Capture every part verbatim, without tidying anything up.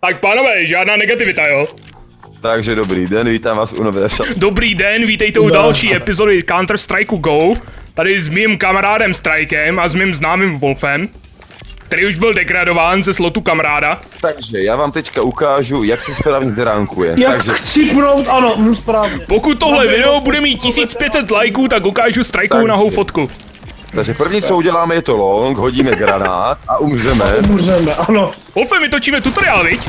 Tak pánové, žádná negativita, jo? Takže dobrý den, vítám vás u nové... Dobrý den, vítejte u další epizody Counter-Strike Go. Tady s mým kamarádem Strikem a s mým známým Wolfem, který už byl degradován ze slotu kamaráda. Takže já vám teďka ukážu, jak se správně deránkuje. Jak Takže... křipnout, ano, mluv správně. Pokud tohle video bude mít tisíc pět set lajků, tak ukážu Strikeovu nahou fotku. Takže první, co uděláme, je to long, hodíme granát a umřeme. A umřeme, ano. Wolfe, my točíme tutoriál, viď?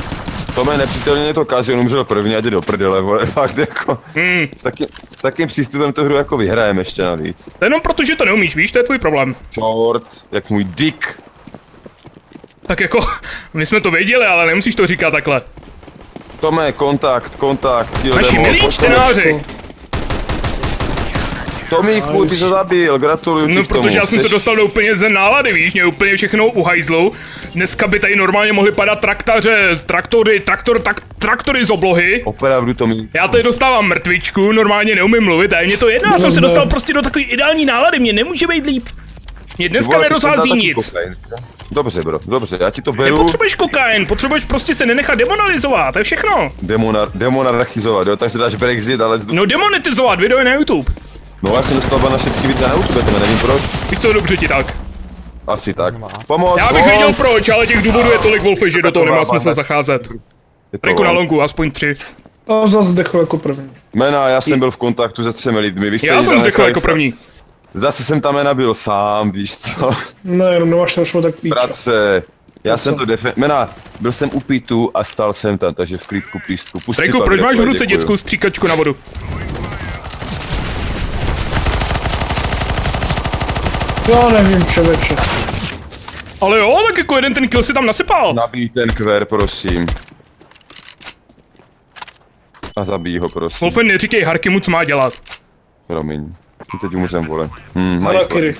Tome, nepřítelně to kazí, on umřel první a jde do prdele, vole, fakt jako... Hmm. S, taky, s takým přístupem tu hru jako vyhrajeme ještě navíc. To jenom protože to neumíš, víš, to je tvůj problém. Čort, jak můj dick. Tak jako, my jsme to věděli, ale nemusíš to říkat takhle. Tome, kontakt, kontakt, kill demo. Naši milí čtenáři. Tomíku, ty se zabil, gratuluju ti. No, protože já jsem se dostal do úplně ze nálady, víš, mě úplně všechno uhajzlou. Dneska by tady normálně mohly padat traktaře, traktory, traktor, tak, traktory z oblohy. Opravdu, Tomíku. Já tady dostávám mrtvičku, normálně neumím mluvit, a mě to jedná, jsem se dostal prostě do takové ideální nálady, mě nemůže být líp. Mě dneska nedozází nic. Kokain, dobře, bro, dobře, já ti to beru. Nepotřebuješ kokain, potřebuješ prostě se nenechat demonalizovat, to je všechno. Demonar, demonarchizovat, jo, takže dáš Brexit, ale... No, demonetizovat, video je na YouTube. No, já jsem dostal na všechny videa na YouTube, to nevím proč. Víš co, dobře ti tak. Asi tak. Pomoc! Já bych věděl proč, ale těch důvodů je tolik, Wolfe, že do toho nemá smysl zacházet. Riku na longu, aspoň tři. A zase zdechl jako první. Mena, já jsem byl v kontaktu se třemi lidmi, vy jste Já jsem zdechl jako první. Zase jsem tam Mena byl sám, víš co? Ne, jenom nemáš nešlo tak píča. Práce, já jsem to defen... Mena, byl jsem u pitu a stal jsem tam, takže v klidku pístku. Riku, proč máš v ruce dětskou stříkačku na vodu? Já nevím, člověče. Ale jo, tak jako jeden ten kill si tam nasypal. Nabij ten kver, prosím. A zabij ho, prosím. Wolfe, neříkej Harkimu, co má dělat. Promiň. Teď umřem, vole. Hm, Balakryl.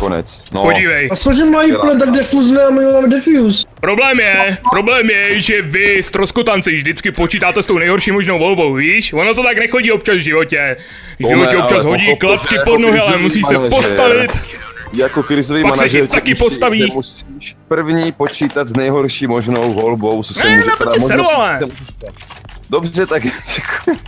Konec. No. Podívej. A složím Balakryl, tak defuzne a my máme defuse. Problém je, problém je, že vy, stroskotanci, vždycky počítáte s tou nejhorší možnou volbou, víš? Ono to tak nechodí občas v životě. V životě občas hodí klacky pod nohy, ale musíš se postavit. Jako krizový manažer taky postaví. Musíš první počítat s nejhorší možnou volbou, co se může stát. Dobře, tak děkuji.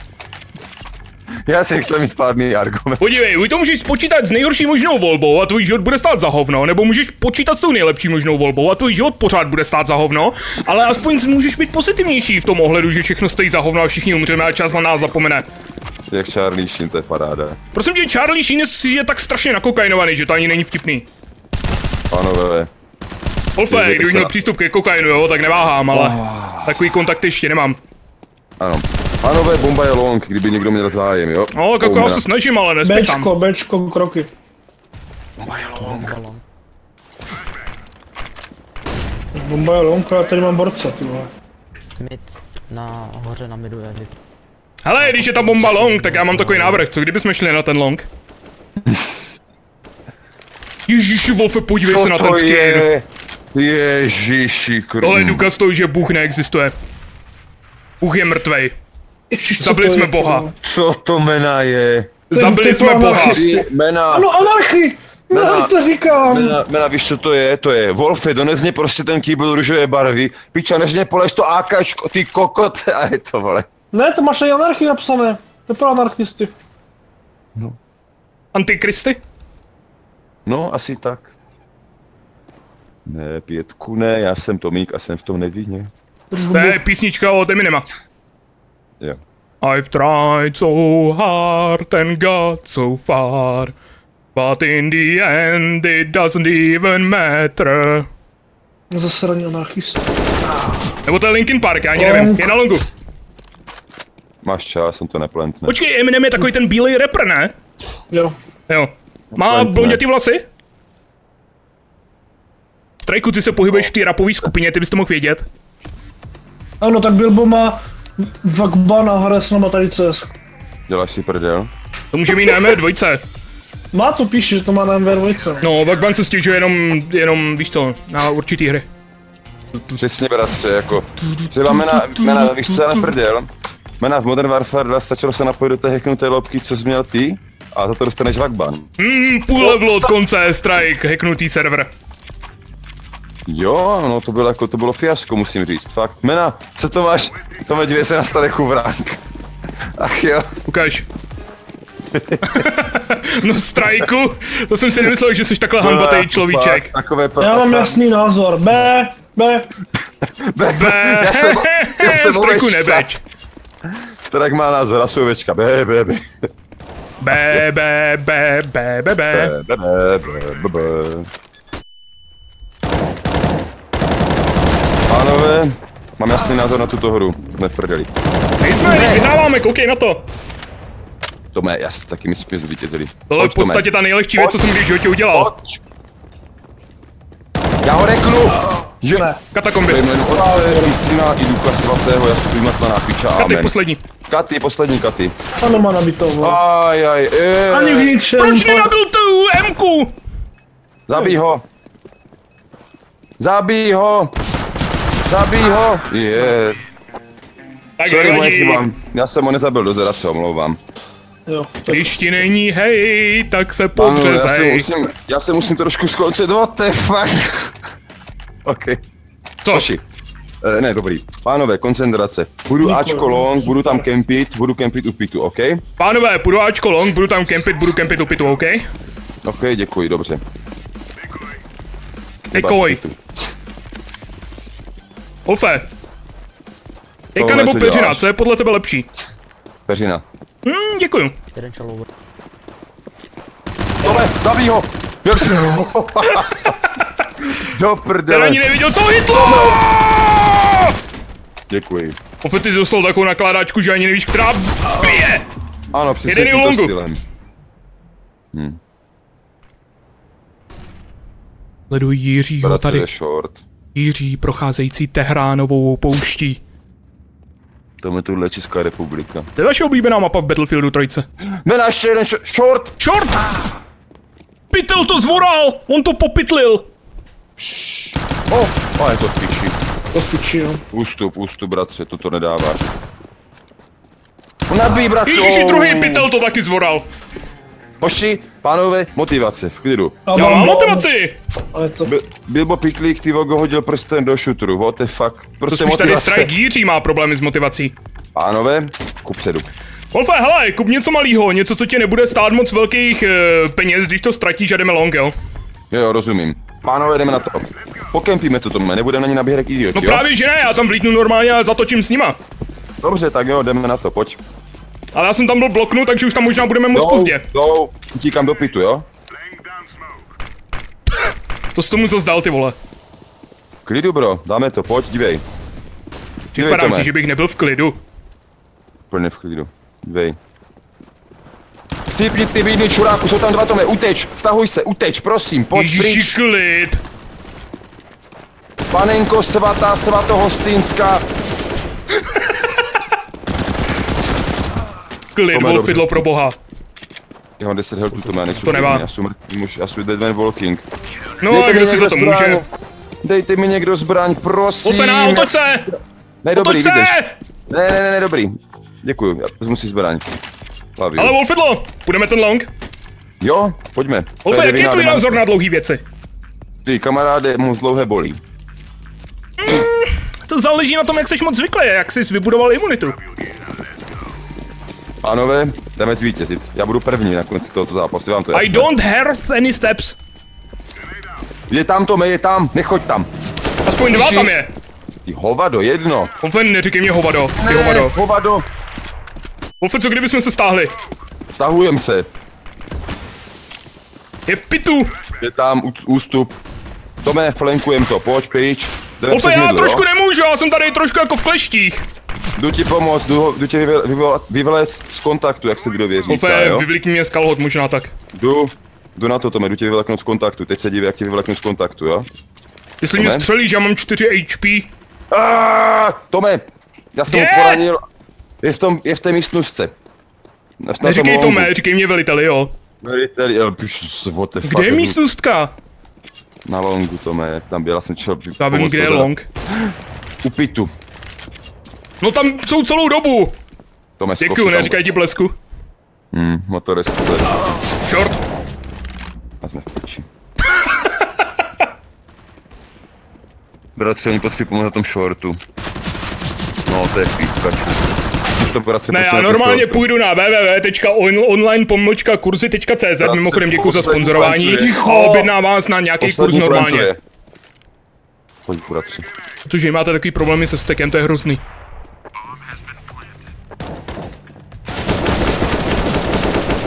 Já si chtěl mít pádný argument. Podívej, buď to můžeš počítat s nejhorší možnou volbou a tvůj život bude stát za hovno, nebo můžeš počítat s tou nejlepší možnou volbou a tvůj život pořád bude stát za hovno, ale aspoň můžeš být pozitivnější v tom ohledu, že všechno stojí za hovno a všichni umřeme a čas na nás zapomene. Jak Charlie Sheen, to je paráda. Prosím tě, Charlie Sheen je tak strašně nakokainovaný, že to ani není vtipný. Pánové. Wolfe, kdybych měl přístup ke kokainu, jo, tak neváhám, ale oh. Takový kontakt ještě nemám. Ano. Pánové, bomba je long, kdyby někdo měl zájem, jo? No, jako já se snažím, ale nespěchám. Bčko, Bčko, kroky. Bomba je long. Bomba je long, já tady mám borce, ty vole. Mid na hoře na midu je mid. Hele, když je ta bomba long, tak já mám takový návrh, co kdybychom šli na ten long? Ježiši, Wolfe, podívej se na ten skin. Co to je? Ježiši krům. Tohle je důkaz toho, že Bůh neexistuje. Bůh je mrtvej. Ježiš, zabili jsme je, Boha. Tohle? Co to Mena je? Zabili jsme Boha. Mena. Ano, anarchy. Mena, no, to říkám. Mena, Mena, víš co to je? To je. Wolfe, dones mě prostě ten kýbl růžové barvy. Piča, než mě poleš to ákačko, ty kokot. A je to, vole. Ne, to máš i anarchy napsané. To pro anarchisty. No. Antikristy? No, asi tak. Ne, pětku ne, já jsem Tomík a jsem v tom nevinně. To je písnička od Eminema. Jo. I've tried so hard and got so far, but in the end it doesn't even matter. Zasranil anarchista. Nebo to je Linkin Park, já ani nevím, je na longu. Máš čas, jsem to neplentne. Počkej, Eminem je takový ten bílej rapper, ne? Jo. Jo. Má blondětý vlasy? Strajku, ty se pohybuješ v té rapové skupině, ty bys to mohl vědět. Ano, tak Bilbo má V A C ban a hraje s náma tady C S. Děláš si prdel? To může mít na M V dvojce. Má to, píše, že to má na M V dvojce. No, V A C ban se stěžuje jenom, jenom, víš co, na určitý hry. Přesně, bratře, jako. Třeba Mena, Mena, víš co, já neprdel. Mena, v Modern Warfare dva stačilo se napojit do té hacknuté lobky, co jsi měl ty, a za to dostaneš V A C ban. Mmm, půl levelu od konce, Strike, hacknutý server. Jo, no to bylo jako, to bylo fiasko, musím říct, fakt. Mena, co to máš? To mě dívej se na staré chuvránk. Ach jo. Ukáž. No strajku, to jsem si nemyslel, že jsi takhle hanbatej človíček. Já mám jasný názor, B, B. B, B, já jsem, já jsem strajku nebeď. Strajk má názor, já jsem ovečka, B, B, B. B, B, B, B, B, B. B, B, B, pánové, mám jasný názor na tuto hru, jsme v prdeli. Nejsme, vyhráváme, koukej na to. Tome, já si taky myslím, že jsme zvítězili. Tohle je v podstatě ta nejlehčí věc, co jsem kdy v životě udělal. Pojď. Já ho reknu! Že ne. Katakomby. Ve jménu Otce, i Syna, i Ducha Svatého, já si tu na piča, amen. Katy, poslední. Katy, poslední Katy. Ano, má nabitou, vole. Aj, aj, eee. Ani v ničem. Proč nenabil tu M-ku? Zabij ho. Zabij ho. Zabij ho. Je. Sorry, moje chybám. Já jsem ho nezabil dozera, se omlouvám. Jo, když ti není hej, tak se podřezej. Já, já se musím trošku skoncentrovat, to je fakt. OK. Co? Toši. E, ne, dobrý. Pánové, koncentrace. Budu Ačko long, budu tam kempit, budu kempit u pitu, OK? Pánové, budu Ačko long, budu tam kempit, budu kempit u pitu, OK? OK, děkuji, dobře. Děkuji. Wolfe. Ejka nebo peřina, co je podle tebe lepší? Peřina. Hmm, děkuju. Dole, zabij ho! Jak se ho? Do prdele. Já ani neviděl, co hitlo! Děkuji. Opět ty dostal takovou nakládáčku, že ani nevíš, která bije! Ano, přesně tímto stylem. Hm. Sleduj Jiřího tady. Jiří procházející Tehránovou pouští. Tam je tuhle Česká republika. To je vaše oblíbená mapa v Battlefieldu trojce. Mena, ještě jeden š short! Short! Pytel to zvoral! On to popytlil! Pššš. Oh, a je to v piči. To v piči, jo. Ústup, ústup, bratře, toto nedáváš. Nabij, bratře! Ježiši, druhý pytel to taky zvoral! Hoši, pánové, motivace, v klidu. Já mám motivaci! To... Bilbo Piklík, ty vogo hodil prstem do šutru, what the fuck, prostě to motivace. To spíš tady strike Jiří má problémy s motivací. Pánové, kupředu. Wolfe, hele, kup něco malýho, něco, co tě nebude stát moc velkých e, peněz, když to ztratíš a jdeme long, jo? Jo, rozumím. Pánové, jdeme na to. Pokempíme to tomu, nebude na ní naběhrek idioti, no jo? Právě že ne, já tam vlítnu normálně a zatočím s nima. Dobře, tak jo, jdeme na to, pojď. Ale já jsem tam byl bloknut, takže už tam možná budeme moc pozdě. Jdou, utíkám do pitu, jo? To s tomu zazdál, ty vole. Klidu, bro, dáme to, pojď, dívej. Připadám ti, že bych nebyl v klidu. Úplně v klidu, dívej. Chcípni ty bídny čuráku, jsou tam dva Tome, uteč, stahuj se, uteč, prosím, pojď Ježíši, pryč. Klid. Panenko svatá, svatohostinská. Klid, volpidlo pro boha. Já mám deset heltů, Tome, já nejsou klidný, já jsem mrtvý muž, já jsem dead man walking. No dejte a kdo si za to může? Dejte mi někdo zbraň, prosím. Opená, otoč se! Ne, dobrý, vidíš. Ne, ne, ne, dobrý. Děkuju, já vezmu si zbraň. Lavi. Ale Wolfidlo, půjdeme ten long? Jo, pojďme. Wolfe, jaký je tvůj názor na dlouhý věci? Ty kamaráde, moc dlouhé bolí. Mm, to záleží na tom, jak jsi moc zvyklý, jak jsi vybudoval imunitu. Pánové, jdeme zvítězit. Já budu první na konci tohoto zápasu, vám to jasné. I don't have any steps. Je tam Tome, je tam, nechoď tam. Aspoň dva tam je. Ty hovado, jedno. Wolfe, neříkej mě hovado, ty ne, hovado. hovado. Wolfe, co kdybychom se stáhli? Stahujem se. Je v pitu. Je tam ústup. Tome, flankujem to, pojď pryč. Wolfe, já mydlo, trošku jo? Nemůžu, já jsem tady trošku jako v kleštích. Jdu ti pomoct, jdu, jdu tě vyvléct z kontaktu, jak se kdo věří. Wolfe, vyvlíkni mě z kalhot, možná tak. Jdu. Jdu na to, Tome, jdu tě vyvleknout z kontaktu, teď se dívej, jak tě vyvleknu z kontaktu, jo? Jestli Tome? Mě střelíš, já mám čtyři há pé. Aaaaaa, Tome, já jsem je? Ho poranil, je v, tom, je v té místnostce. V neříkej Tome, říkej mě veliteli, jo? Veliteli, jo, pš, what the fuck. Kde je místnostka? Na longu, Tome, tam byla jsem čel... Já vím, kde je long. U pitu. No tam jsou celou dobu. Tome, děkuju, neříkaj ti blesku. Hmm, motorist. Short. A jsme v piči. Bratře, oni potřebují pomoct na tom shortu. No, to je píkačku. Ne, já normálně půjdu na www tečka online pomlčka kurzy tečka cz, mimochodem děkuji za sponzorování a objednám vás na nějaký kurz normálně. Pojď, bratře. Protože máte takový problémy se stekem, to je hrozný.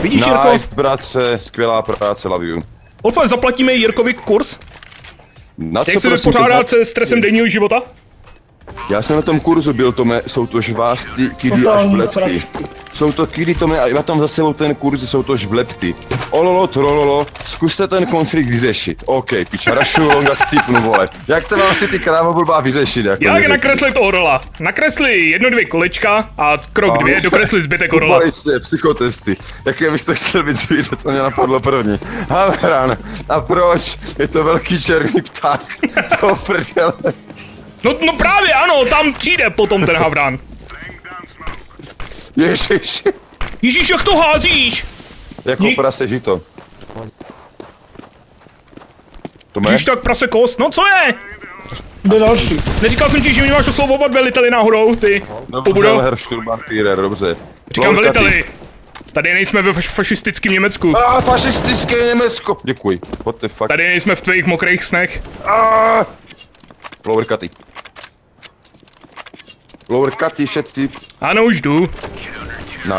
Vidíš, Jirko? Nice, bratře, skvělá práce, love you. Wolfe, zaplatíme Jirkovi kurz? Na co, jak se vypořádat se stresem denního života? Já jsem na tom kurzu byl, Tome, jsou to žvásty, kidy a žblepty. Jsou to kidy, Tome, a já tam za sebou ten kurz, jsou to žblepty. Ololo, trololo, zkuste ten konflikt vyřešit. OK, piča, rašu, on tak cípnu, vole. Jak to mám si ty kráva blbá vyřešit? Jak, jak nakreslit orla? Nakresli jedno, dvě kolečka a krok a dvě, dokresli zbytek orla. Ubalej se, psychotesty. Jaké byste chtěl být zvíře, co mě napadlo první. Hameran, a proč? Je to velký černý pták, to prdele. No, no právě ano, tam přijde potom ten havran. Ježíš. Ježíš, jak to házíš? Jako Je... prase žito. Ježíš, tak prase kost, no co je? Jde další. Neříkal jsem ti, že mě máš oslovovat veliteli náhodou, ty. No, dobře, Herr Sturmbannführer, dobře. Říkám veliteli. Tady nejsme ve fašistickém Německu. A fašistické Německo. Děkuji, what the fuck. Tady nejsme v tvých mokrých snech. A Lower cuty. Lower cuty, šetci. Ano, už jdu.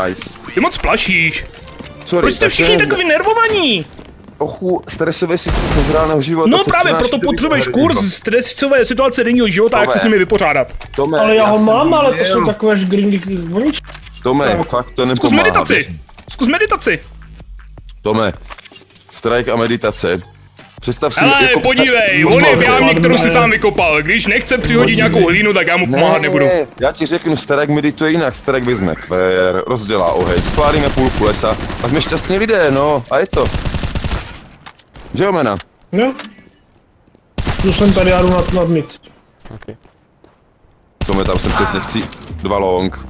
Nice. Ty moc plašíš. Sorry, proč jste všichni jsem... takový nervovaní? Ochu, stresové situace z reálného života. No právě, proto potřebuješ kurz stresové situace denního života, Tome, jak se s nimi vypořádat. Tome, ale já, já ho mám, měl. Ale to jsou takové žgriny voničky. Tome, no, fakt to nepomáhá. Zkus meditaci. Zkus meditaci. Tome, strike a meditace. Představ si, ale jako podívej, on je v kterou si sám vykopal. Když nechce přihodit nějakou hlínu, tak já mu pomáhat ne, nebudu. Ne, já ti řeknu, starek medituje jinak, starek vezme kvér, rozdělá oheň, spálíme půlku lesa a jsme šťastní lidé, no, a je to. Že jo, jména? Jo. Tu jsem tady, já jdu nad, nadmít. Okay. Tome, tam jsem přesně chci. Dva long.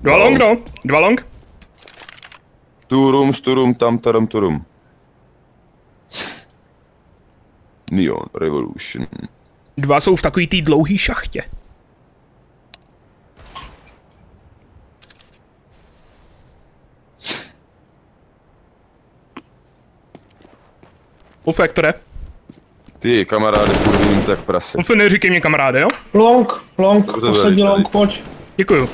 Dva long, no. Dva long. Turum, sturum, tam, tarum, turum. Neon Revolution. Dva jsou v takový tý dlouhý šachtě. Wolfe, jak to jde? Ty kamaráde, půjdem tak prase. Wolfe, neříkej mě kamaráde, jo? Long, long, poslední long, pojď. Děkuju.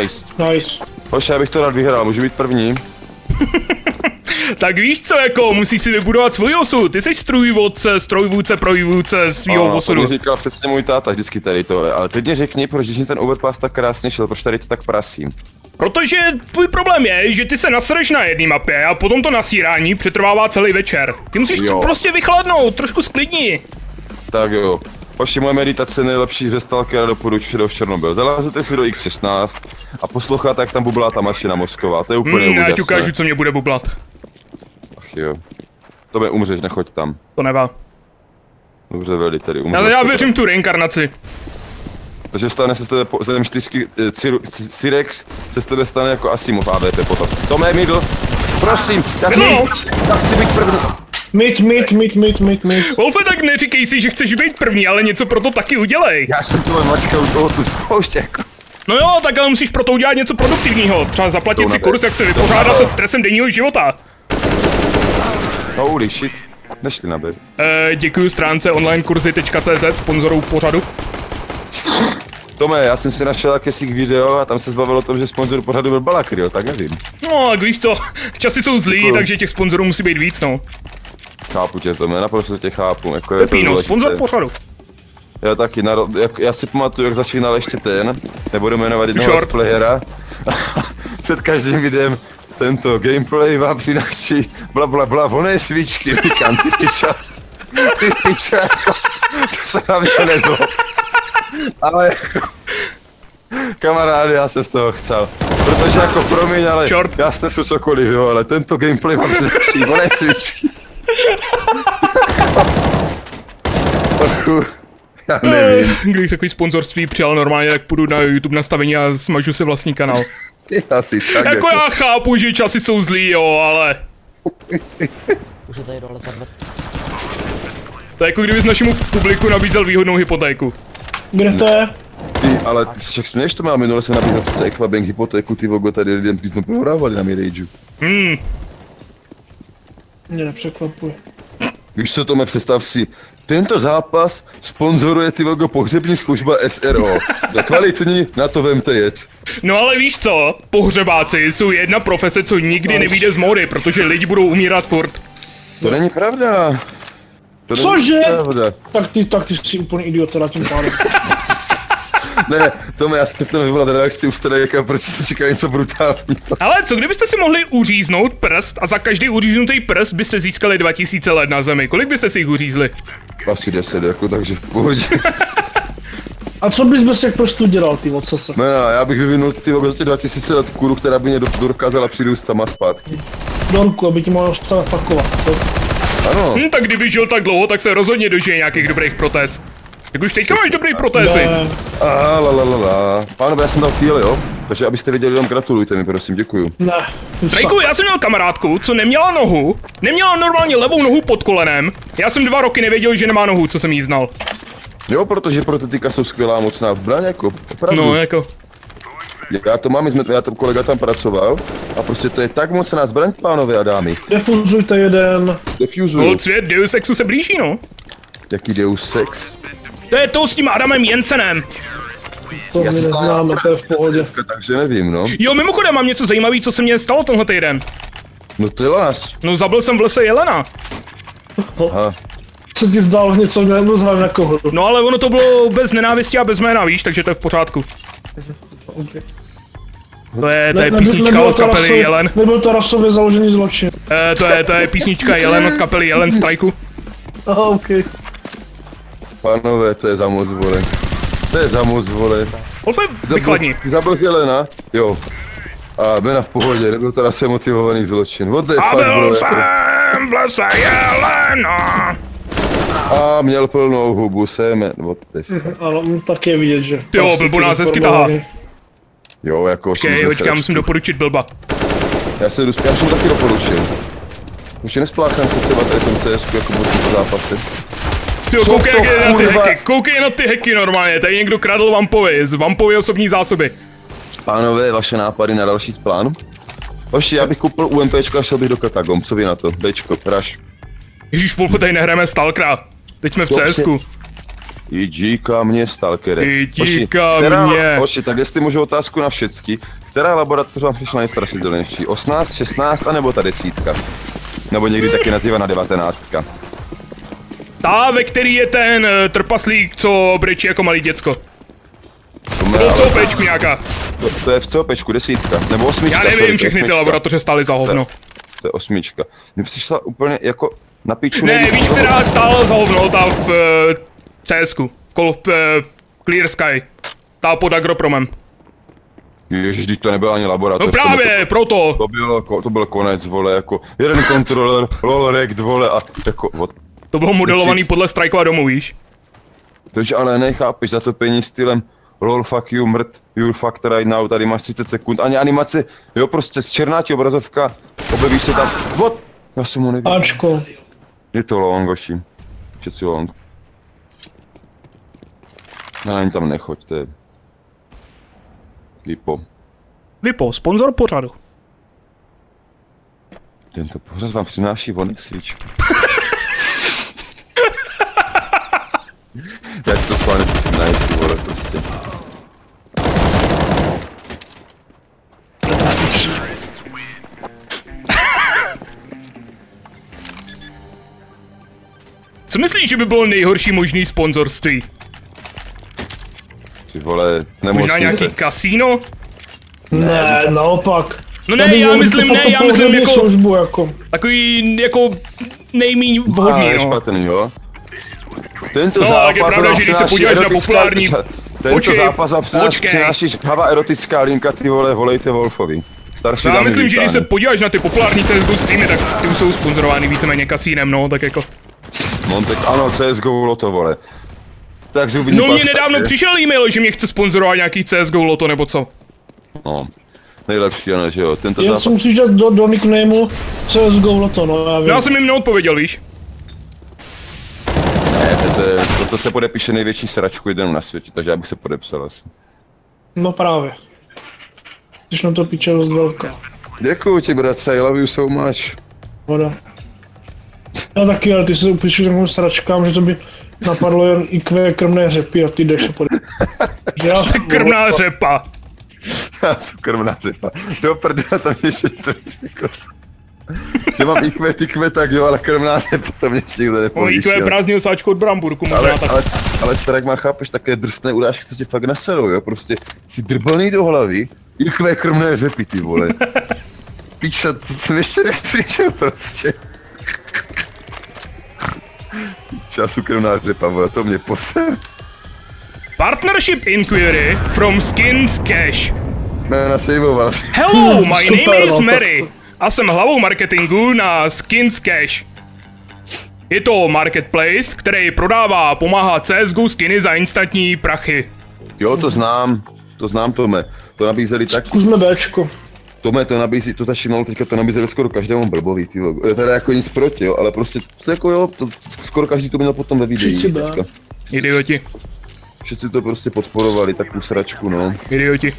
Nice. Nice. Hoši, já bych to rád vyhrál, můžu být první? Tak víš co, jako musíš si vybudovat svůj osud, ty jsi strojvůdce, strojvůdce, projvůdce svýho osudu. To mi říkal přesně můj táta vždycky tady tohle, ale teď mě řekni, proč jsi ten overpass tak krásně šel, proč tady to tak prasím? Protože tvůj problém je, že ty se nasereš na jedné mapě a potom to nasírání přetrvává celý večer. Ty musíš jo. prostě vychladnout, trošku sklidni. Tak jo. Vaši, moje meditace nejlepší ve Stalkera doporučuji do Černobyl. Zalázete si do X šestnáct a posloucháte, jak tam bublá ta mašina mozková, to je úplně mm, úžasné. Já ti ukážu, co mě bude bublat. Ach jo. Tome, umřeš, nechoď tam. To nevá. Dobře, veli, tady umřeš. Ale já věřím tu reinkarnaci. Takže stane se z tebe zem čtyřky, Cirex se z tebe stane jako Asimov A V P potom. Tome, middle, prosím, já chci, já chci být první. Mít, mít, mít, mít, mít, mít. Wolfe, tak neříkej si, že chceš být první, ale něco pro to taky udělej. Já jsem tvoje mačka u toho tu spouště, jako. No jo, tak ale musíš pro to udělat něco produktivního. Třeba zaplatit si kurz, jak se vypořádat se stresem denního života. Holy shit, nešli na bed. Eh, děkuju stránce online kurzy tečka cz, sponzorů pořadu. Tome, já jsem si našel jakési video a tam se zbavilo o tom, že sponzor pořadu byl Balakryl, tak nevím. No, a víš co, časy jsou zlí, děkuju. Takže těch sponzorů musí být víc, no. Chápu tě, Tome, naprosto tě chápu, jako je Pepino, to sponzor pořadu. Já taky, na, jak, já si pamatuju, jak začínal ještě ten, nebudu jmenovat jednoho playera. Před každým videem. Tento gameplay vám přináší bla bla bla volné svíčky, říkám, ty piča, ty piča, to se na mě nezlo. Ale jako, kamaráde, já se z toho chcel, protože jako promiň, ale Short. Já snesu cokoliv, jo, ale tento gameplay vám přináší volné svíčky. Já nevím. Když takový sponzorství přijal normálně, tak půjdu na YouTube nastavení a smažu se vlastní kanál. Asi tak jako, jako já chápu, že časy jsou zlý, jo, ale... Už je tady dole, To je jako kdybys našemu publiku nabízel výhodnou hypotéku. Kde to je? Ty, ale ty však směješ to má, minule jsem nabízel přece Equabank hypotéku, ty vogo tady lidem, když jsme prohrávali na Mirageu. Hmm. Mě nepřekvapuje. Víš co, Tome, představ si, tento zápas sponzoruje ty vogo pohřební služba S R O. Za kvalitní, na to vemte jet. No ale víš co, pohřebáci jsou jedna profese, co nikdy nevyjde z mody, protože lidi budou umírat furt. To není pravda. To cože? Tak ty, tak ty jsi úplný idiot teda tím pádem. Ne, Tome, já si teď nevyvolat reakci už teda jaká, proč jste čekali něco brutální. Ale co kdybyste si mohli uříznout prst a za každý uříznutý prst byste získali dva tisíce let na zemi, kolik byste si jich uřízli? Asi deset jako, takže v pohodě. A co bys bez těch prstů dělal, ty co se? Ne, no, já bych vyvinul ty obecně dva tisíce let kůru, která by mě dokázala přirůst sama zpátky. Donku, aby ti mohla dostala fakovat, co? Ano. Hm, tak kdyby žil tak dlouho, tak se rozhodně dožije nějakých dobrých protéz. Tak už teďka máš dobrý protézy. Aha, la, la, la, la. Pánové, já jsem dal chvíli, jo? Takže abyste věděli, jenom gratulujte mi, prosím, děkuju. Ne. Drejku, já jsem měl kamarádku, co neměla nohu, neměla normálně levou nohu pod kolenem. Já jsem dva roky nevěděl, že nemá nohu, co jsem jí znal. Jo, protože protetika jsou skvělá, mocná v braně, jako, opravdu. No, jako. Já to mám, já tam kolega tam pracoval a prostě to je tak mocná zbraň, pánové a dámy. Defuzujte jeden. Defuzuju. No, svět Deus Exu se blíží, no. Jaký Deus Ex? To je to s tím Adamem Jensenem. To my neznáme, to je v pohodě. Takže nevím, no. Jo, mimochodem mám něco zajímavého, co se mně stalo tenhle týden. No ty las. No zabil jsem v lese jelena. Aha. Co ti zdal něco, nebyl znám na koho. No ale ono to bylo bez nenávisti a bez jména, víš, takže to je v pořádku. Okay. To je, to je ne, písnička od kapely rasově, Jelen. Nebyl to rasově založený zločin. E, to, je, to je písnička Jelen od kapely Jelen Strike. Aha, ok. Pánové, to je za moc, vole. To je za moc, vole. Wolfe, vykladni. Ty zabil z Jelena? Jo. A jmena v pohodě, nebyl to rasově motivovaný zločin. What the fuck, vole. Jsem v lese Jelena. A měl plnou hubu semen, what the fuck. Ale tak je vidět, že... Jo, Bilbo nás hezky tahá. Jo, jako... Počkej, počkej, já musím doporučit Bilba. Já se jdu spí... já jsem taky doporučil. Už je nespláchám se třeba tady ten C S ku jako budou po zápase. Jo, koukej na ty heky, koukej na ty heky normálně, tady někdo kradl vampovi, z vampovy osobní zásoby. Pánové, vaše nápady na další plán? Hoši, já bych koupil U M P čko a šel bych do Katagom, co vy na to? Dejčko, praš. Ježíš, Wolfe, tady nehráme Stalkera. Teď jsme v C S ku. Jdi ka mě, Stalkere. Jdi ka mě. Hoši, tak jestli můžu otázku na všecky. Která laboratoř vám přišla nejstrašidelnější? osmnáct, šestnáct, anebo ta desítka? Nebo někdy taky nazývaná devatenáctka. Ta, ve který je ten uh, trpaslík, co brečí jako malý děcko. To bylo v COPčku nějaká. To, to je v COPčku, desítka. Nebo osmička. Já nevím, sorry, všechny ty laboratoře stály za hovno. To, to je osmička. Mně přišla úplně jako... Na piču ne, víš, která stála za hovno, ta v uh, C S ku, kol v uh, Clear Sky, ta pod Agropromem. Ježiš, to nebyl ani laboratoř. No právě, to, proto. To byl, to byl konec, vole, jako jeden kontroler, lolrek, vole a jako, what? To bylo modelovaný Nechci... podle Strikeova domu, víš? Tož ale nechápeš, zatopení stylem lol fuck you, mrt, you're fucked right now, tady máš třicet sekund, ani animace, jo, prostě zčerná ti obrazovka, objevíš se tam, what? Já jsem mu nevěděl. Ačko. Je to long, Goši. Čeci long. Ne, ani tam nechoď, to je... Vipo. Vipo, sponzor pořadu. Tento pořad vám přináší vonek svíč. Já si to schválně zkusím najít, ty vole, prostě. Co myslíš, že by bylo nejhorší možný sponzorství? Ty vole, nemocnice. Možná nějaký kasíno? Ne, naopak. No ne, já myslím, ne, já myslím jako... Službu, jako. Takový, jako, nejméně vhodný, no. Špatný, jo? Tento no, zápas... No, je pravda, že když se podíváš na populární... Tento počkej, zápas vám přináší žhavá erotická linka, ty vole, volejte Wolfovi. Starší no, já myslím, že když se podíváš na ty populární C S G O streamy, tak ty už jsou sponzorovány víceméně kasínem, no, tak jako... Montek, ano, C S G O Loto, vole. Takže uvidím. No mě nedávno je. Přišel e-mail, že mě chce sponzorovat nějaký C S G O Loto nebo co. No, nejlepší, ano, že jo, tento zápas... Já jsem přišel do, do nicknameu C S G O Loto, no já vím. Já jsem jim neodpověděl, víš. se, proto se podepíše největší sračku jeden na světě, takže já bych se podepsal asi. No právě. Když na to píče dost velká. Děkuju ti, bratře, I love you so much. Voda. Já taky, ale ty se upíčil takovou sračkám, že to by napadlo jen I Q krmné řepy a ty jdeš se podepíš. Já jsem krmná řepa. Já jsem krmná řepa. Do prdele, tam ještě to řekl. Že mám I Q, I Q, tak jo, ale krmná řepa, to mě ještě nikdo nepovíš. I Q je prázdný sáčko od bramburku, možná tak. Ale, ale Starek má, chápeš, také drsné urážky, co tě fakt naserou, jo, prostě si drblný do hlavy, I Q krmné řepy, ty vole. Píča, to jsem ještě neslyšel prostě. Času krvná řepa, vole, to mě poser. Partnership inquiry from Skin's Cash. Ne, nasejvoval. Hello, my Super, name is Mary. A jsem hlavou marketingu na Skin's Cash. Je to marketplace, který prodává a pomáhá C S G O skiny za instantní prachy. Jo, to znám. To znám, Tome. To nabízeli tak... Zkusme Bčko. Tome, to nabízí, to ta Šimalo teďka to nabízeli skoro každému blbovi, ty vole. Teda jako nic proti, jo, ale prostě to jako jo, to skoro každý to měl potom ve videích teďka. Idioti. Všichni to prostě podporovali, takovou sračku, no. Idioti.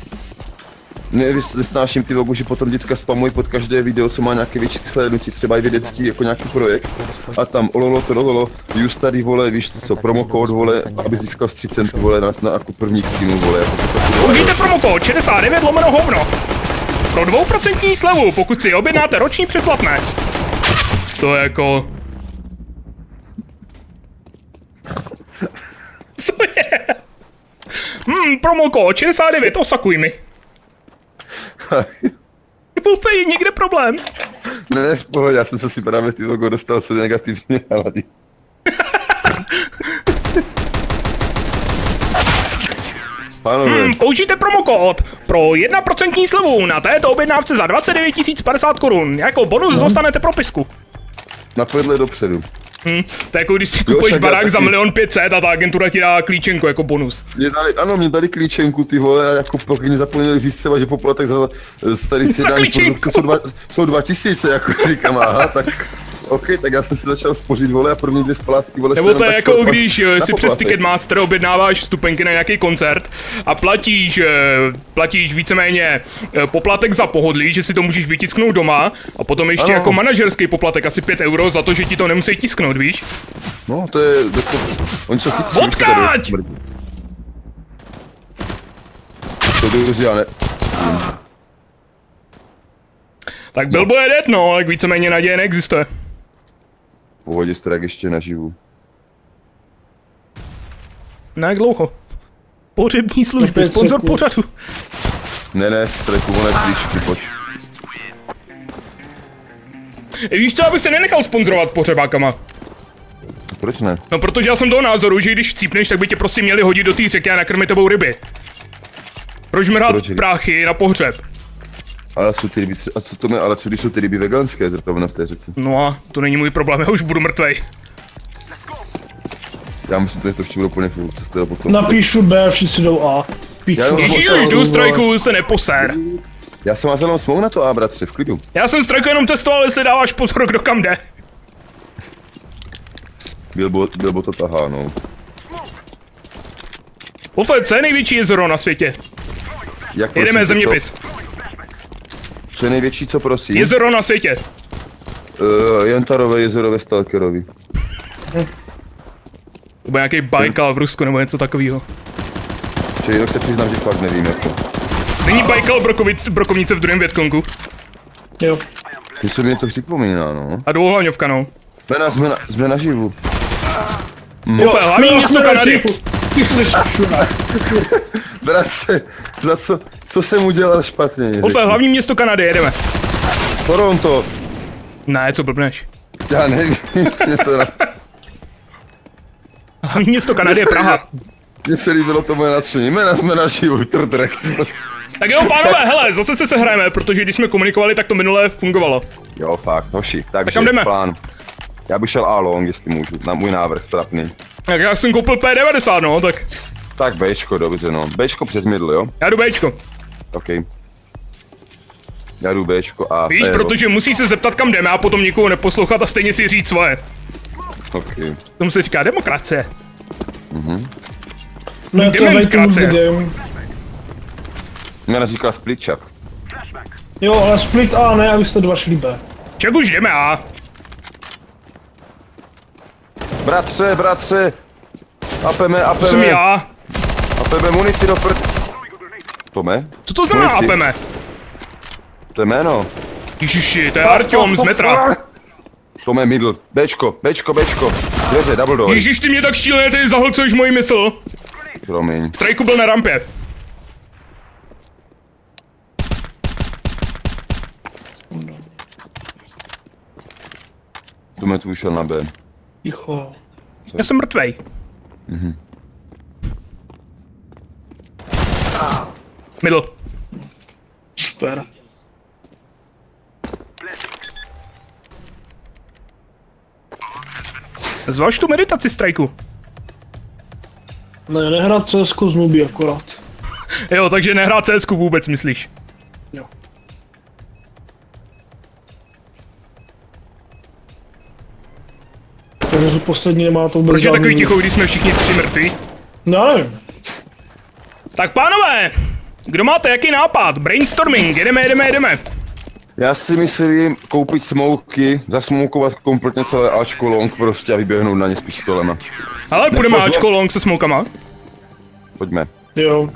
Ne, nesnáším ty vogu, že potom děcka spamují pod každé video, co má nějaké větší slednutí, třeba i vědecký, jako nějaký projekt. A tam ololo, trololo, just tady, vole, víš co, promokód, vole, aby získal třicet centů, vole, na, na jako prvních skinů, vole, jako se to... Užijte promokód šedesát devět lomeno hovno. Pro dvouprocentní slevu, pokud si objednáte roční předplatné. To je jako... Co je? Hmm, promokód šedesát devět, osakuj mi. Wolfe, je někde problém? Ne, v pohodě, já jsem se si právě ty logo dostal se negativně hladí. Hmm, použijte promokód pro jedno procento slevu na této objednávce za dvacet devět tisíc padesát korun. Jako bonus no. Dostanete propisku. Na pět let dopředu. Hmm, to je jako když si kupuješ barák taky... za milion pětset a ta agentura ti dá klíčenku jako bonus. Mě dali, ano, mě dali klíčenku, ty vole, a jako pak mě zapomněli říct třeba, že poplatek za starý sjednání produktu jsou dva, jsou dva tisíce, jako říkám, aha, tak OK, tak já jsem si začal spořit, vole, a první dvě splátky, vole, nebo to je jako když si přes Ticketmaster objednáváš vstupenky na nějaký koncert a platíš, platíš víceméně poplatek za pohodlí, že si to můžeš vytisknout doma a potom ještě ano. Jako manažerský poplatek, asi pět euro za to, že ti to nemusí tisknout, víš? No, to je... To, oni jsou chytří. Odkáď! To důleží, ale... Tak Bilbo je dead, no, jak víceméně naděje neexistuje. V pohodě Strak ještě naživu. Na jak dlouho? Pohřební služby, sponzor pořadu. Ne, ne, Straku, on je svíčky, pojď. Víš co, abych se nenechal sponzorovat pohřebákama. Proč ne? No protože já jsem toho názoru, že když chcípneš, tak by tě prostě měli hodit do té řeky a nakrmit tebou ryby. Proč mrhat práchy na pohřeb? Ale jsou ty ryby, a co to mě, ale co když jsou ty ryby veganské zrovna v té řece? No a to není můj problém, já už budu mrtvej. Já myslím, že to ještě budou plně furt, co jste ho potom... Napíšu B, všichni jdou A. Ježíš, už jdu, Strojku, se neposer. Já jsem vás jenom smou na to A, bratře, v klidu. Já jsem Strojku jenom testoval, jestli dáváš pokrok do kam jde. Bilbo, Bilbo to tahá, no. Wolfe, co je největší jezero na světě? Jak jedeme zeměpis. Co je největší, co prosím? Jezero na světě. Uh, Jantarové jezero ve Stalkerovi. To byl nějaký Baikal v Rusku nebo něco takového. Čili jenom se přiznám, že fakt nevím jak to. Není Baikal brokovic, brokovnice v druhém Větkongu? Jo. Ty se mě to připomíná, no. A dvouhlavňovka, no. Jmena, jsme, na, jsme naživu. Mm. Jo, hlavní jsme naživu. Ty jsi šurák. Bratře, za co, co jsem udělal špatně? Wolfe, hlavní město Kanady, jedeme. Toronto. Ne, co blbneš? Já nevím, mě to na... Hlavní město Kanady je Praha. Mně se líbilo to moje nadšení, jména jsme naživu, trtrekt. Tak jo, pánové, hele, zase se sehrajeme, protože když jsme komunikovali, tak to minule fungovalo. Jo, fakt, hoši, takže tak plán. Já bych šel A-long, jestli můžu, na můj návrh, trapný. Tak já jsem koupil P devadesát, no, tak... Tak Bčko, dobře, no. Bčko přes midl, jo? Já jdu Bčko. OK. Já jdu Bčko a... Víš, protože musí se zeptat, kam jdeme a potom nikoho neposlouchat a stejně si říct svoje. OK. Tomu se říká demokracie. Mhm. No já to vejtu už vidím. Jmena říkala split čak. Jo, ale split A ne, abyste dva šli B. Čak už jdeme A. Bratře, bratře. Apeme, apeme. Jsem já. Apeme munici do prd... Tome? Co to znamená apeme? To je jméno. Ježiši, to je Artyom z metra. Tome middle. Bčko, Bčko, Bčko. Dveře, double door. Ježiš, ty mě tak šíleně tady zahlcuješ moji mysl. Promiň. Strajku byl na rampě. Tome tu ušel na B. Ticho. Já jsem mrtvej. Mhm. Middle. Super. Zvaž tu meditaci, Strajku. Ne, nehrát C S ku z nuby akorát. Jo, takže nehrát C S ku vůbec, myslíš? Jo. Takže poslední nemá to vůbec. Proč je takový ticho, když jsme všichni tři mrtví? Ne. Tak pánové, kdo máte jaký nápad? Brainstorming, jedeme, jedeme, jedeme. Já si myslím koupit smoky, zasmoukovat kompletně celé Ačko long prostě a vyběhnout na ně s pistolema. Ale půjdeme Ačko long se smokama? Pojďme. Jo.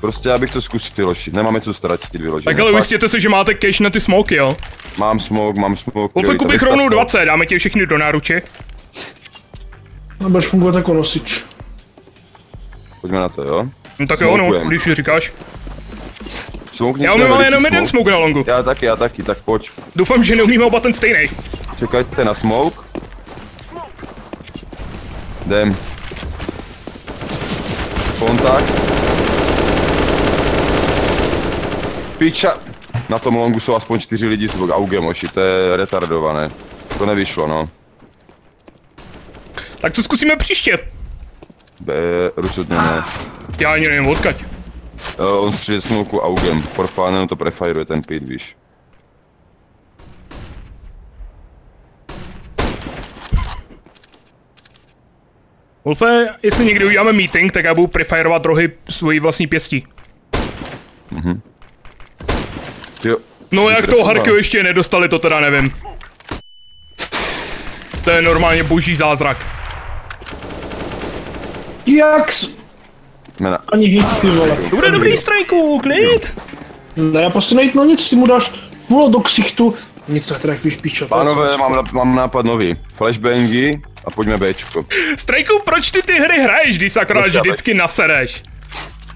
Prostě já bych to zkusil, loši. Nemáme co ztratit, vyloženě. Tak ale ujistěte se, že máte cash na ty smoky, jo? Mám smok, mám smok. Wolfe, kupíš rovnou dvacet, dáme ti všechny do náruče. Nebudeš fungovat jako nosič. Pojďme na to, jo? No tak jo, no, když říkáš. Smoukni, já umím ale jenom jeden smoke na longu. Já taky, já taky, tak pojď. Doufám, že neumíme oba ten stejnej. Čekajte na smoke. Jdem. Kontakt. Piča. Na tom longu jsou aspoň čtyři lidi s augem, oši, to je retardované. To nevyšlo, no. Tak to zkusíme příště. B, rozhodně ne. Já ani nevím odkaď. Uh, on střílí smoku augem, porfánem to prefajruje ten pit, víš. Wolfe, jestli někdy uděláme meeting, tak já budu prefajrovat rohy svojí vlastní pěstí. Mhm. Jo. No jak toho Harkyho ještě nedostali, to teda nevím. To je normálně boží zázrak. Jak s... Ne, ani víc, ty vole. To bude dobrý, Strajku, klid! Ne, prostě nejít na nic, ty mu dáš vůlo do ksichtu, nic se trefíš, pičo. Pánové, mám, mám nápad nový. Flashbangy a pojďme Bčko. Strajku, proč ty ty hry hraješ, když se akorát vždycky nasereš?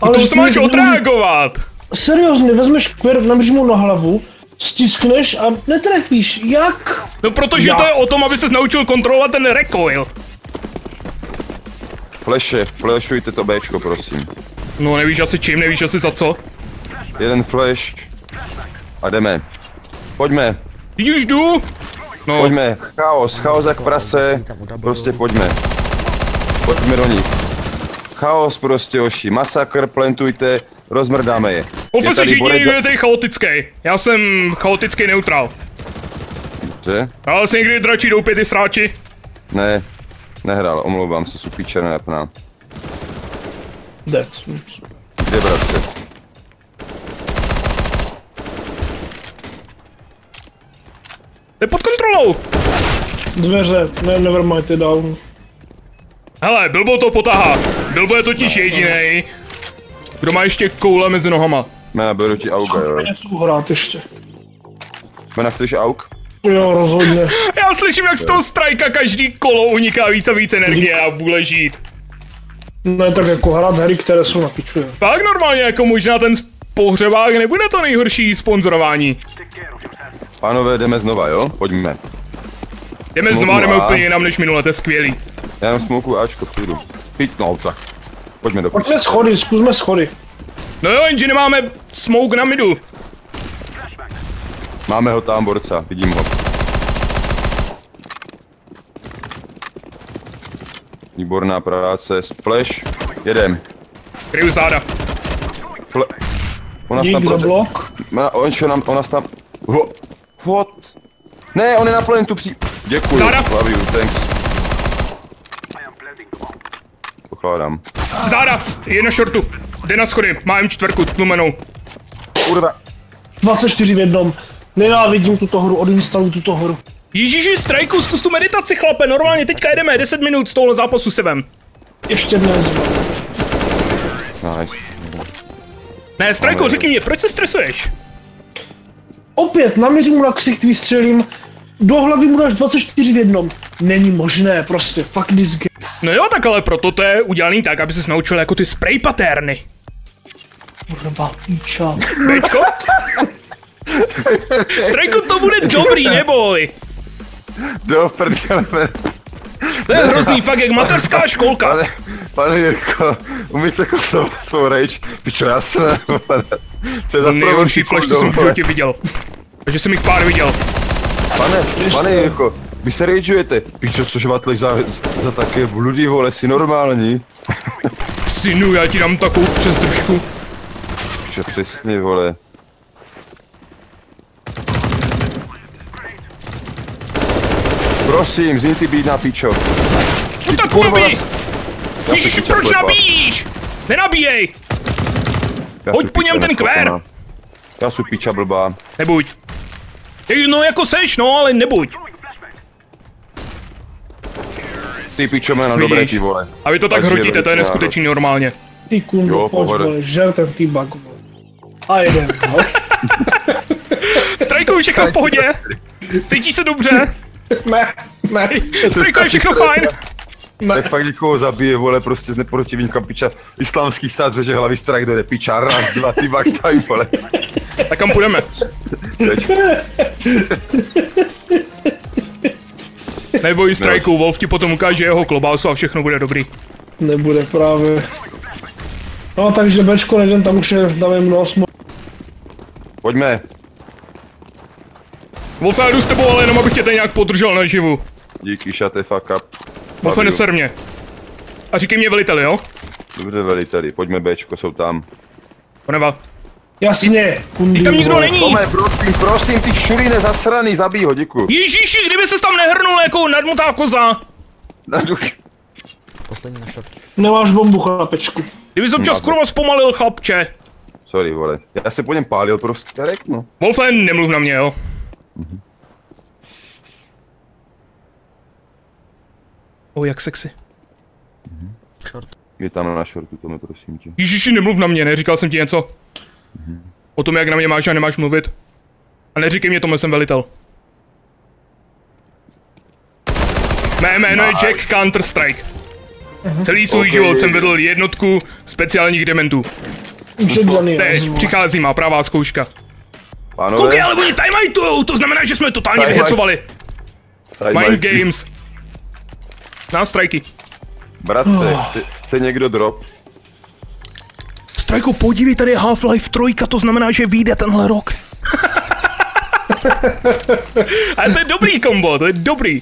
Ale to se máš odreagovat! Seriózně, vezmeš kvěr, namříš mu na hlavu, stiskneš a netrefíš, jak? No protože jak? To je o tom, aby ses naučil kontrolovat ten recoil. Flashe, flashujte to Bčko, prosím. No nevíš asi čím, nevíš asi za co? Jeden flash. A jdeme. Pojďme. Jdi už jdu. No. Pojďme, chaos, chaos jak prase, prostě pojďme. Pojďme do nich. Chaos prostě, oši, masakr, plentujte, rozmrdáme je. Wolfe se řídí, že je tady chaotický. Já jsem chaotický neutrál. Dobře. Ale se někdy dračí doupě ty sráči. Ne. Nehrál, omlouvám se, supí černepná. Dead. Kde bratře? Jde pod kontrolou! Dveře, ne, nevermind, je down. Hele, Bilbo to potahá. Bilbo je totiž jedinej, kdo má ještě koule mezi nohama. Ne, beru ti auga, jo. Chci hrát ještě. Mena, chceš aug? Jo, rozhodně. Já slyším, jak z toho Strajka každý kolo uniká víc a víc energie a vůle žít. Ne, tak jako hrát hry, které jsou na piču. Tak normálně, jako možná ten pohřebák nebude to nejhorší sponzorování. Pánové, jdeme znova, jo? Pojďme. Jdeme smoku znova, jdeme a... úplně jinam než minule, to je skvělý. Já jenom smoku Ačko v klidu. Pitnou, tak. Pojďme do piču. Pojďme schody, zkusme schody. No jo, jenže nemáme smoke na midu. Máme ho tam, borca, vidím ho. Výborná práce, flash, jedem. Kryju záda. Fle... On nás tam proč... On šel nám, on nás tam... Ho... What? Ne, on je na plentu při... Děkuju, záda. Love you, thanks. předpokládám. Záda! Je na shortu! Jde na schody, má em čtyři tlumenou. Kurva. dvacet čtyři v jednom. Nenávidím tuto hru, odinstaluji tuto hru. Ježíši, strajku, zkus tu meditaci, chlape, normálně teďka jedeme deset minut z tohohle zápasu se vem. Ještě dnes. Nice. Ne, strajko, řekni mě, proč se stresuješ? Opět namířím mu na ksicht, vystřelím, do hlavy mu dáš dvacet čtyři v jednom. Není možné, prostě, fuck this game. No jo, tak ale proto to je udělaný tak, aby ses naučil jako ty spray paterny. Kurva píča. Bečko? Strajko, to bude dobrý, neboj. Do prdele. To je hrozný, fakt jak mateřská školka. Pane, pane Jirko, umíte kontrolovat svou rage? Pičo, jasné, co je za nejhorší flash, co jsem v životě viděl. Takže jsem jich pár viděl. Pane, pane Jirko, vy se rageujete. Pičo, což vatleš za, za také bludí, vole, jsi normální. Synu, já ti dám takovou přezdržku. Pičo, přesně, vole. Prosím, zní ty být na pičo. No tak nabíj! Ježiši, proč nabíjíš? Nenabíjej! Hoď po něm ten kvér! Já jsem piča blbá. Nebuď. Ježi, no jako seš, no ale nebuď. Ty pičo mě na dobré, ty vole. A vy to tak hrotíte, to je neskutečný normálně. Ty kundo, pojď vole, žel ten týbak. A jeden, no. Strajko, všechno v pohodě? Cítíš se dobře? Ne, ne. Strejko, je všechno fajn. Tak fakt někoho zabije, vole, prostě z neprotivníka piča. Islámský stát řeže hlavy strach dole, piča, raz, dva, ty back time, vole. Tak kam půjdeme? Neboj, Strejku, Wolf ti potom ukáže jeho klobásu a všechno bude dobrý. Nebude právě. No takže Bčko, nejdem, tam už je, dáme mnoho smol. Pojďme. Wolfe, já jdu s tebou, ale jenom abych tě tady nějak podržel naživu. Díky, šate, fuck up. Wolfe, neser mě. A říkej mě veliteli, jo? Dobře, veliteli, pojďme Bčko, jsou tam. Koneva. Jasně, kundý. Tam nikdo není. Tome, prosím, prosím, ty šuline zasraný, zabij ho, děkuju. Ježíši, kdyby ses tam nehrnul jako nadmutá koza. Naduk. Poslední na šat. Nemáš bombu, chlapečku. Kdybys občas kurva zpomalil, chlapče. Sorry, vole, já se po něm pálil prostě, reknu. Wolfe, nemluv na mě, jo. Mm-hmm. O, jak sexy. Mm-hmm. Short. Je tam na shortu, to mi prosím tě. Ježiši, nemluv na mě, neříkal jsem ti něco. Mm-hmm. O tom, jak na mě máš a nemáš mluvit. A neříkej mě tomu, jsem velitel. Mé jméno je Jack Counter-Strike. Mm-hmm. Celý svůj okay. život jsem vedl jednotku speciálních dementů. Teď přichází má pravá zkouška. Pánové? Koukej, ale oni timeoutujou, to znamená, že jsme totálně vyhecovali. Mind games. Na strajky. Bratce, oh. chce, chce někdo drop? Strajko, podívej, tady je Half-Life tři, to znamená, že vyjde tenhle rok. Ale to je dobrý kombo, to je dobrý.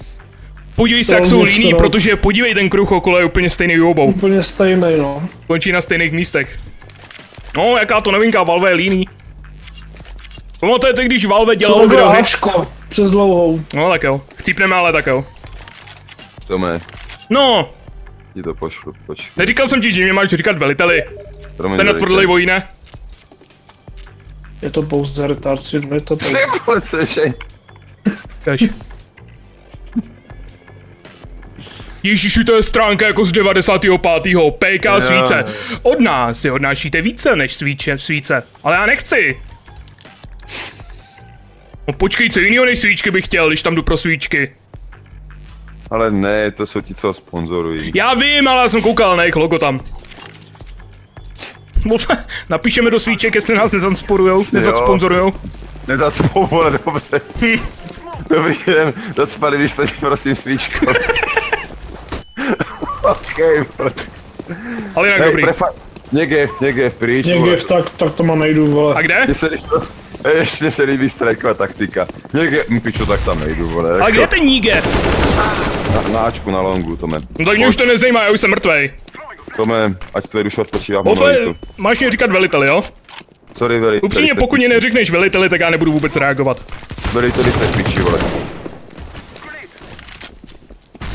Podívej se, jak jsou líní, protože podívej, ten kruh okolo je úplně stejný u obou. Úplně stejný, no. Končí na stejných místech. No, jaká to novinka, Valve je líný. Pamatujete, když Valve dělalo videohry? Přes dlouhou. No tak jo. Chcípneme, ale tak jo. Tome. No. Ti to pošlu, počkej. Neříkal jsem ti, že mě máš říkat veliteli. Ten netvrdlej vojne. Je to pouze retard, si je to pouze. Vole, co je? Kaž. Ježiši, to je stránka jako z devadesátého pátého pé ká svíce. Od nás si odnášíte více než svíče, svíce. Ale já nechci. No počkej, co jinýho než svíčky bych chtěl, když tam jdu pro svíčky. Ale ne, to jsou ti, co sponzorují. Já vím, ale já jsem koukal na jejich logo tam. Napíšeme do svíček, jestli nás nezansporujou, nezasponzorujou. Nezasponzorujou, dobře. Hm. Dobrý den, zaspali byste, prosím, svíčko. Okej, okay, ale jinak hey, dobrý. Prefa- Něgev, Něgev, pryč. Něgev, tak, tak to mám nejdu, vole. A kde? Ještě se líbí strajková taktika. Někde, pičo, tak tam nejdu, vole. A kde je ten Nígev? Na Ačku, na longu, Tome. No tak mě už to nezajímá, já už jsem mrtvej. Tome, ať tvoje duše odpočívá v momentu. Máš mě říkat veliteli, jo? Sorry, veliteli. Upřímně, pokud mě neřekneš veliteli, tak já nebudu vůbec reagovat. Veliteli jste piči, vole.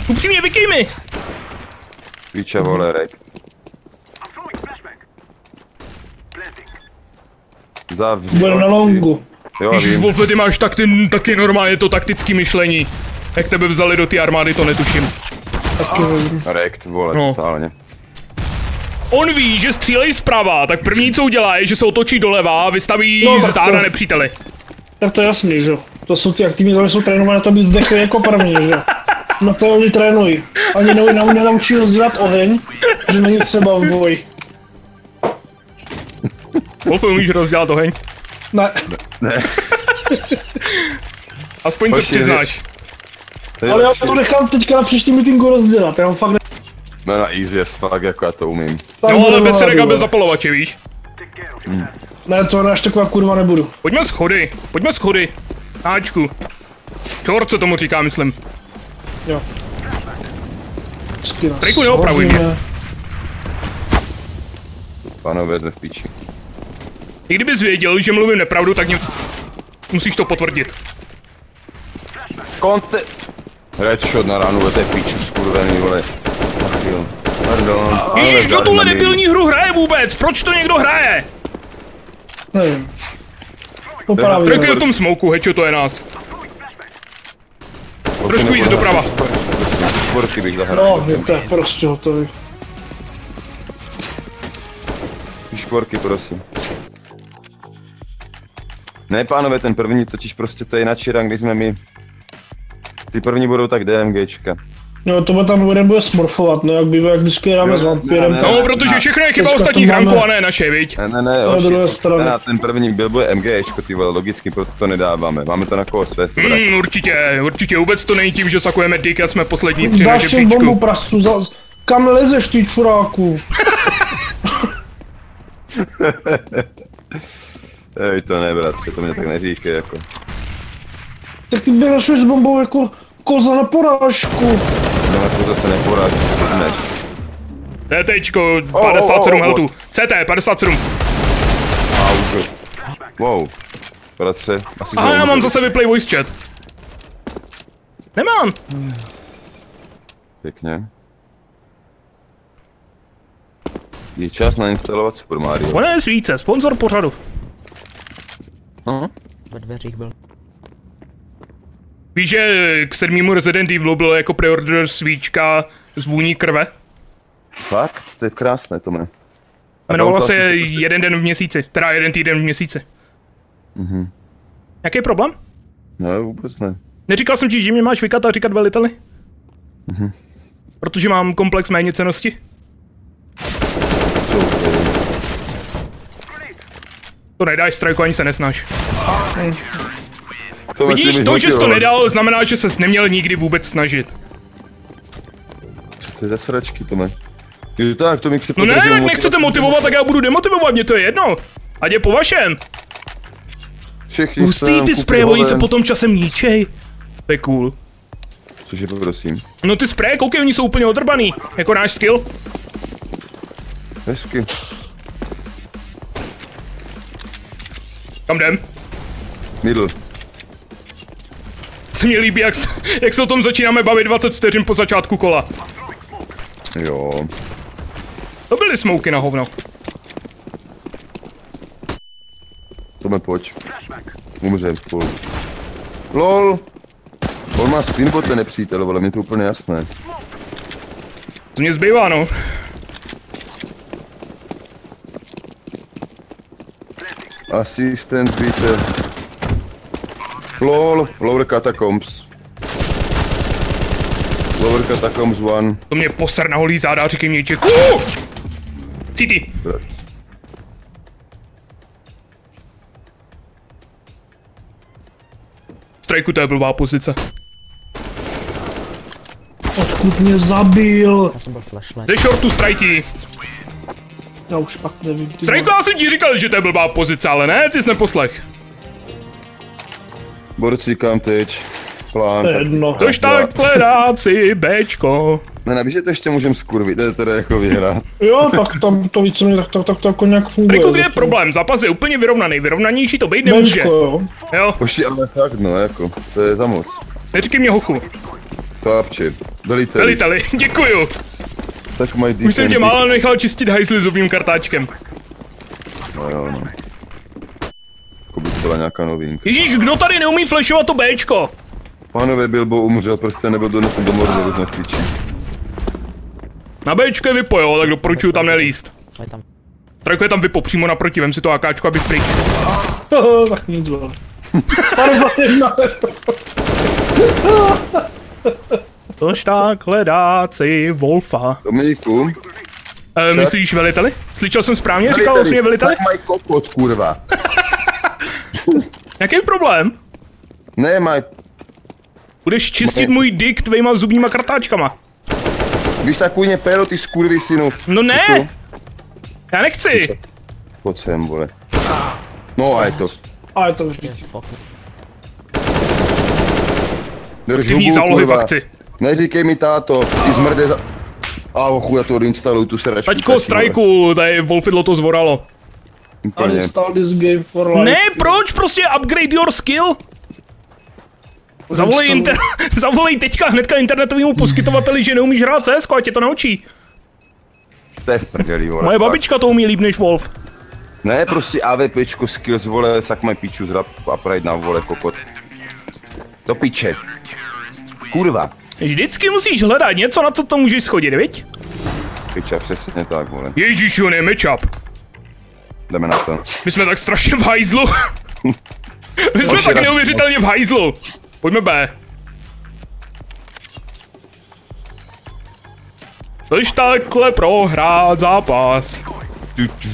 Upřímně, vykej mi! Piče, vole, rekt. Zavřel. Byl na longu. Ježiš, Wolfe, ty máš tak, ty, taky normálně to taktické myšlení. Jak tebe vzali do té armády, to netuším. Taky Rekt, vole, no. Totálně. On ví, že střílejí zprava, tak první, co udělá, je, že se otočí doleva a vystaví no, stáda to... nepříteli. Tak to je jasný, že jo. To jsou ty aktivní, které jsou trénované na to, aby zdechli jako první, že jo. Na to oni trénují. Ani nám nenaučí rozdělat oheň, že není třeba v boji. Wolfe, umíš rozdělat oheň? Ne. Ne. Aspoň se přiznáš. Ale já to nechám teďka na příští meetingu rozdělat, já ho fakt ne... No na easy je fakt, jako já to umím. Tak no ale bez rega bez zapalovače, víš? Hmm. Ne, to náš taková kurva nebudu. Pojďme schody, pojďme schody. Háčku. Čort se tomu říká, myslím. Jo. Triku neopravuj mě. Pánové, jsme v píči. I kdybys věděl, že mluvím nepravdu, tak mě... musíš to potvrdit. Konte... Headshot na ránu, ale to je píču skurvený, vole. Ach jo, pardon. Ježíš, kdo tuhle debilní hru hraje vůbec? Proč to někdo hraje? Nevím. Trojky do tom smoku, headshot to je nás. Trošku jít doprava. Sporky bych zahrál. No, to je prostě hotový. Škvorky, prosím. Ne, pánové, ten první totiž prostě to je na čirang, když jsme my. Ty první budou tak DMGčka. No, to tam budem bude smurfovat, no, jak bývá, jak vždycky dáme s vampírem. No, protože všechno je chyba ostatních ranků a ne naše, viď? Ne, ne, ne, na ten první Bilbo je MGčko, ty vole, logicky, proto to nedáváme. Máme to na koho svést. Hmm, určitě, určitě, vůbec to není tím, že sakujeme dick a jsme poslední tři naše příčku. Dáš jim bombu prasu, zaz... kam lezeš, ty čuráku? Ej, to ne, bratře, to mě tak neříkej, jako. Tak ty běraš už s bombou jako koza na porážku. No, na koza se neporáží, než. CTčko, padesát sedm heltů. C T, padesát sedm. Wow, wow. Bratře, asi aha, já mám zase vyplay voice chat. Nemám. Pěkně. Je čas nainstalovat Super Mario. Ona je svíce, sponzor pořadu. No. Ve dveřích byl. Víš, že k sedmému Resident Evilu bylo jako preorder svíčka z vůní krve? Fakt? To je krásné, Tome. Jmenovalo se jeden den v měsíci, teda jeden týden v měsíci. Mhm. Jaký problém? No, vůbec ne. Neříkal jsem ti, že mě máš vykat a říkat veliteli? Mhm. Protože mám komplex méněcenosti? To nedáš, strajku, ani se nesnaž. To vidíš, to, že jsi to nedal, znamená, že ses neměl nikdy vůbec snažit. Co to je za sračky, Tome? Jo, tak, to mi připomíná. No ne, jak motivovat, nechcete motivovat, tak já budu demotivovat, mě to je jedno. Ať je po vašem. Všichni hustý ty spreje, oni se potom časem ničej. To je cool. Cože, prosím? No ty spreje, koukej, oni jsou úplně odrbaný. Jako náš skill. Hezky. Kam jdem? Middle. Se mi líbí, jak, jak se o tom začínáme bavit dvacet vteřin po začátku kola. Jo. To byly smouky na hovno. Tome, pojď. Umřem spolu. LOL! On má spinbot, ten nepřítel, ale mě to úplně jasné. To mě zbývá, no. Assistance, víte. LOL, Lower Catacombs. Lower Catacombs one. To mě poser na holý záda, říkej mě čeku. City. Strajku, to je blbá pozice. Odkud mě zabil? Ze shortu strajky. Já už pak nevím. Strajko, já jsem ti říkal, že to je blbá pozice, ale ne, ty jsi neposlech. Borcíkám teď. Plán. Jedno. Tož takhle dát si Bčko. Ne, ne, víš, že to ještě můžem skurvit, to je teda jako vyhrát. Jo, tak tam to více mě tak, tak, tak to jako nějak funguje. Strajko, kde je problém, zápas je úplně vyrovnaný, vyrovnanější to být nemůže. Bčko, jo. Jo. Poši, ale fakt, no, jako, to je za moc. Neříkej mě hochu. Chlapči, veliteli. Veliteli, děkuju. Tak mají D K M D. Už jsem tě málo nechal čistit hajzly zubým kartáčkem. No jo, no. byla nějaká novinka. Ježíš, kdo tady neumí flashovat to Bčko? Pánové, Bilbo umřel, prostě nebyl donesen do moru, nebo znač pičí. Na Bčko je Vipo, jo, tak doporučuju tam nelíst. Trojko je tam Vipo, přímo naproti, vem si to AKčko, abych pryč. Hoho, tak nic bylo. Tož tak hledáci Wolfa. Dominiku. E, myslíš veliteli? Slyšel jsem správně, říkal vlastně veliteli? Tak mají kokot, kurva. Jaký problém? Ne, maj... Budeš čistit můj dick tvejma zubníma kartáčkama. Vysakuj péro, ty skurvy, synu. No ne! Já nechci! Pojď sem, vole. No a je to. A je to už víc. Drž hubu, kurva. Neříkej mi, táto, ty zmrde za... A ochu, já to odinstaluju, tu sračku. Taťko, strajku, tady Wolfidlo to zvoralo. Úplně. Ne, proč? Prostě upgrade your skill. Zavolej, inter... Zavolej teďka hnedka internetovému poskytovateli, že neumíš hrát C S ko, ať tě to naučí. To je v prdeli, vole. Moje babička to umí líp než Wolf. Ne, prostě AVPčko skills, vole, sak maj piču zrap a prajď na, vole, kokot. Do piče. Kurva. Vždycky musíš hledat něco, na co to můžeš schodit, viď? Piča, přesně tak, vole. Ježíš, on je matchup. Jdeme na to. My jsme tak strašně v hajzlu. My jsme tak neuvěřitelně v hajzlu. Pojďme B. Což takhle prohrát zápas.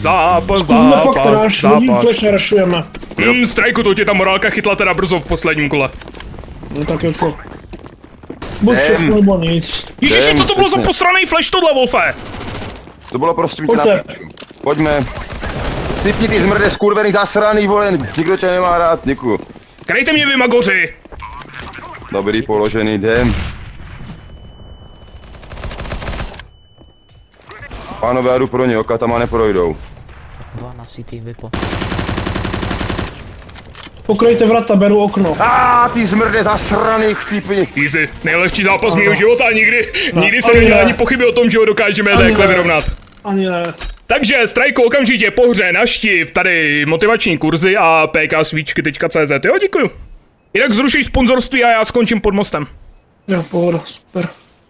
Zápas, zápas, zápas. zápas. Hmm, strajku, to tě ta morálka chytla teda brzo v posledním kole. No tak jako. Buď všechno nebo nic. Ježiši, co to bylo za posraný flash tohle, Wolfe? To bylo prostě mít na piču. Pojďme. Sypni ty zmrde skurvený zasraný, vole, nikdo tě nemá rád, děkuju. Krejte mě vy, magoři! Dobrý, položený, jdem. Pánové, já jdu pro něj, katama neprojdou. Dva na city, Vipo. Pokrajte vrata, beru okno. Aaaa, ty zmrde zasraný chcípni. Easy, nejlehčí zápas ano. mýho života, nikdy, no, nikdy se neměl ani pochyby o tom, že ho dokážeme takhle vyrovnat. Ani ne. Takže, strajku, okamžitě po hře navštiv tady motivační kurzy a pksvíčky tečka cz, jo, děkuju. Jinak zrušíš sponzorství a já skončím pod mostem. Jo, pohoda, super.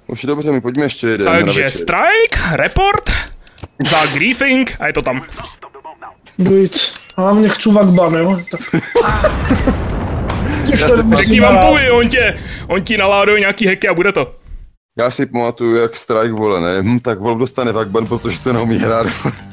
Už je dobře, my pojďme ještě jeden. Takže strike, report, za griefing a je to tam. Dojít. Hlavně chci vakban, jo? Řekni vampovi, on tě, on ti naláduje nějaký hacky a bude to. Já si pamatuju, jak strike, vole, ne? Hm, tak Wolf dostane vakban, protože to neumí hrát.